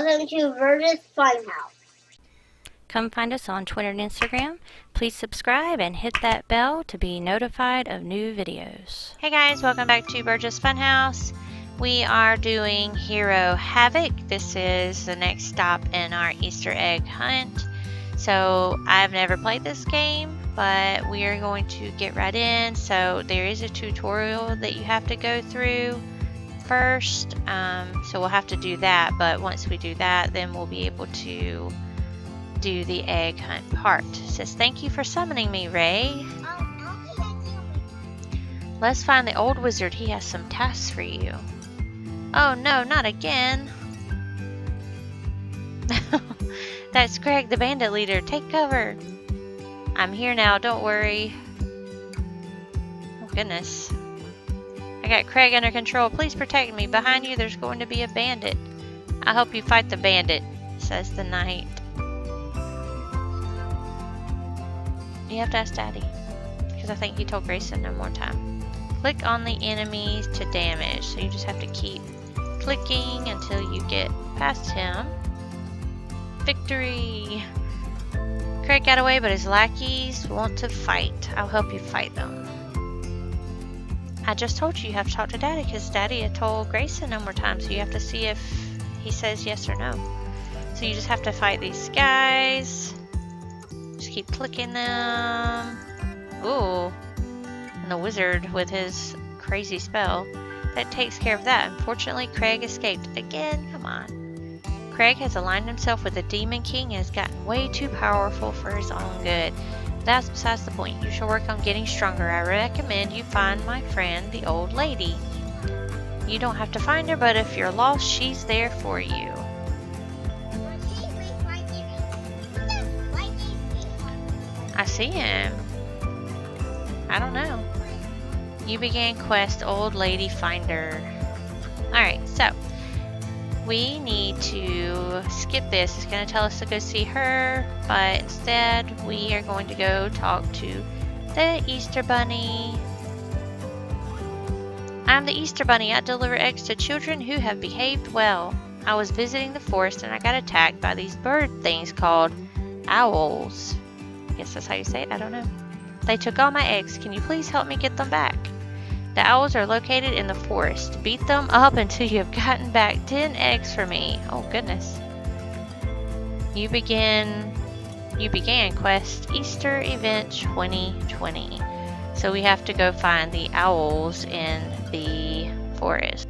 Welcome to Burgess Fun House. Come find us on Twitter and Instagram. Please subscribe and hit that bell to be notified of new videos. Hey guys, welcome back to Burgess Fun House. We are doing Hero Havoc. This is the next stop in our Easter egg hunt. So I've never played this game, but we are going to get right in. So there is a tutorial that you have to go through first. So we'll have to do that, but once we do that, then we'll be able to do the egg hunt part. It says, "Thank you for summoning me, Ray. Let's find the old wizard. He has some tasks for you." Oh no, not again. That's Greg, the bandit leader. Take cover. I'm here now, don't worry. Oh goodness. I got Craig under control. Please protect me. Behind you there's going to be a bandit. I hope you fight the bandit, says the knight. You have to ask Daddy, because I think he told Grayson no more time. Click on the enemies to damage. So you just have to keep clicking until you get past him. Victory! Craig got away, but his lackeys want to fight. I'll help you fight them. I just told you have to talk to Daddy, because Daddy had told Grayson no more time. So you have to see if he says yes or no. So you just have to fight these guys. Just keep clicking them. Ooh. And the wizard with his crazy spell. That takes care of that. Unfortunately, Craig escaped. Again, come on. Craig has aligned himself with the Demon King and has gotten way too powerful for his own good. That's besides the point. You should work on getting stronger. I recommend you find my friend, the old lady. You don't have to find her, but if you're lost, she's there for you. I see him. I don't know. You began quest, Old Lady Finder. Alright, so we need to skip this. It's going to tell us to go see her, but instead we are going to go talk to the Easter Bunny. I'm the Easter Bunny. I deliver eggs to children who have behaved well. I was visiting the forest and I got attacked by these bird things called owls. I guess that's how you say it. I don't know. They took all my eggs. Can you please help me get them back? The owls are located in the forest. Beat them up until you have gotten back 10 eggs for me. Oh goodness. You began quest Easter event 2020. So we have to go find the owls in the forest.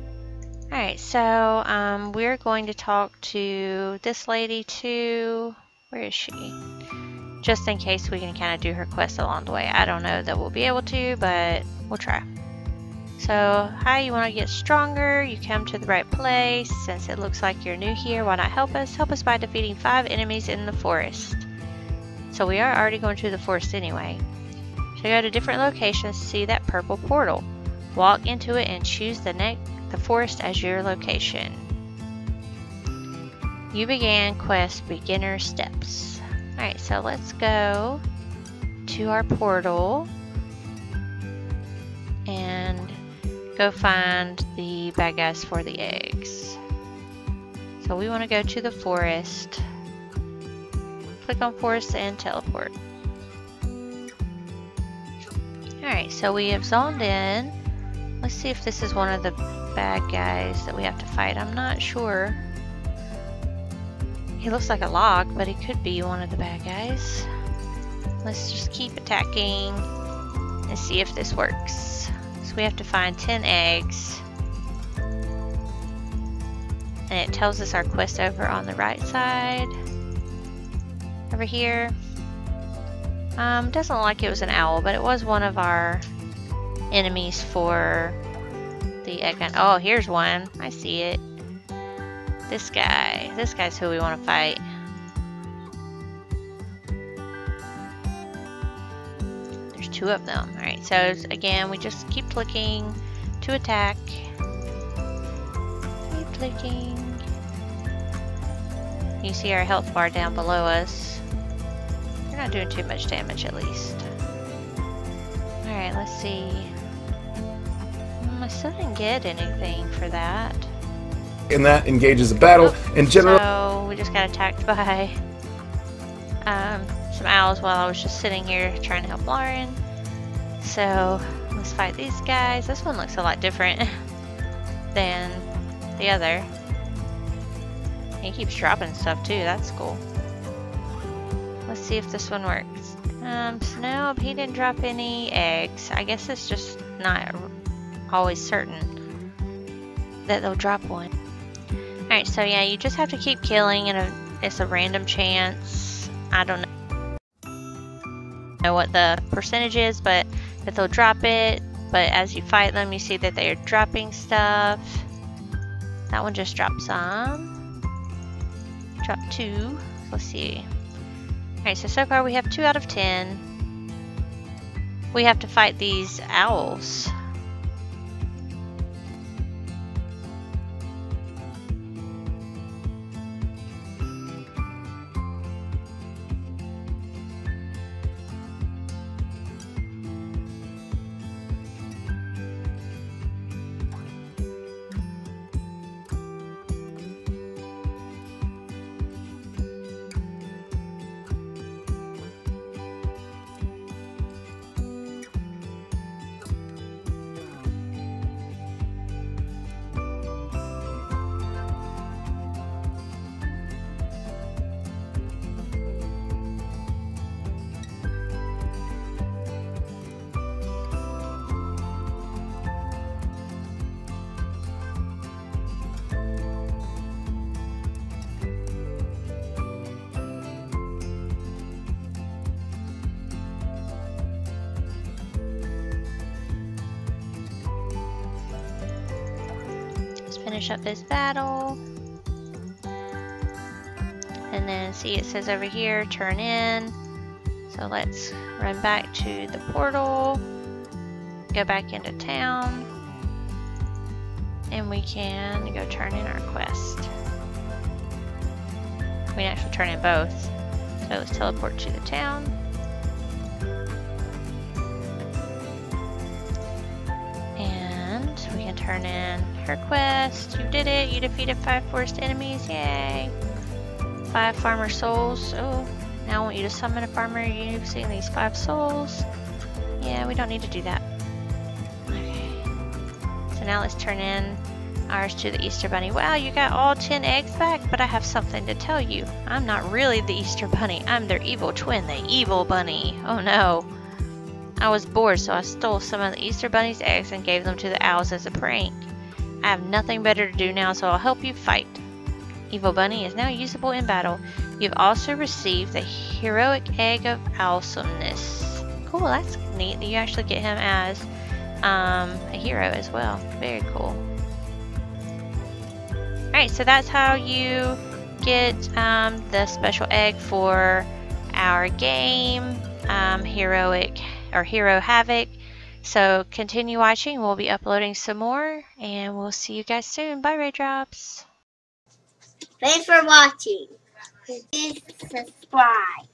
Alright, so we're going to talk to this lady too. Where is she? Just in case we can kind of do her quest along the way. I don't know that we'll be able to, but we'll try. So, hi, you want to get stronger? You come to the right place. Since it looks like you're new here, why not help us? Help us by defeating 5 enemies in the forest. So we are already going to the forest anyway. So go to different locations to see that purple portal. Walk into it and choose the forest as your location. You began quest beginner steps. Alright, so let's go to our portal and go find the bad guys for the eggs. So we want to go to the forest. Click on forest and teleport. Alright, so we have zoned in. Let's see if this is one of the bad guys that we have to fight. I'm not sure. He looks like a log, but he could be one of the bad guys. Let's just keep attacking and see if this works. So we have to find 10 eggs. And it tells us our quest over on the right side. Over here. Doesn't look like it was an owl, but it was one of our enemies for the egg hunt. Oh, here's one. I see it. This guy's who we want to fight. There's 2 of them. Alright, so again, we just keep clicking to attack. Keep clicking. You see our health bar down below us. We're not doing too much damage at least. Alright, let's see. I still didn't get anything for that. And that engages a battle in general. So just got attacked by some owls while I was just sitting here trying to help Lauren. So let's fight these guys. This one looks a lot different than the other. He keeps dropping stuff too, that's cool. Let's see if this one works. So nope, he didn't drop any eggs. I guess it's just not always certain that they'll drop one. Alright, so yeah, you just have to keep killing and it's a random chance. I don't know what the percentage is, but that they'll drop it. But as you fight them, you see that they are dropping stuff. That one just dropped some. Dropped two. Let's see. Alright, so far we have 2 out of 10. We have to fight these owls. Finish up this battle, and then see it says over here turn in, so let's run back to the portal, go back into town, and we can go turn in our quest. We can actually turn in both, so let's teleport to the town. We can turn in her quest. You did it. You defeated 5 forest enemies. Yay. 5 farmer souls. Oh, now I want you to summon a farmer using these 5 souls. Yeah, we don't need to do that. Okay. So now let's turn in ours to the Easter Bunny. Wow, you got all 10 eggs back, but I have something to tell you. I'm not really the Easter Bunny. I'm their evil twin, the Evil Bunny. Oh no. I was bored, so I stole some of the Easter Bunny's eggs and gave them to the owls as a prank. I have nothing better to do now, so I'll help you fight. Evil Bunny is now usable in battle. You've also received the Heroic Egg of Owlsomeness. Cool, that's neat that you actually get him as a hero as well. Very cool. Alright, so that's how you get the special egg for our game, Heroic or Hero Havoc. So continue watching, we'll be uploading some more, and we'll see you guys soon. Bye, Raydrops. Thanks for watching. Please subscribe.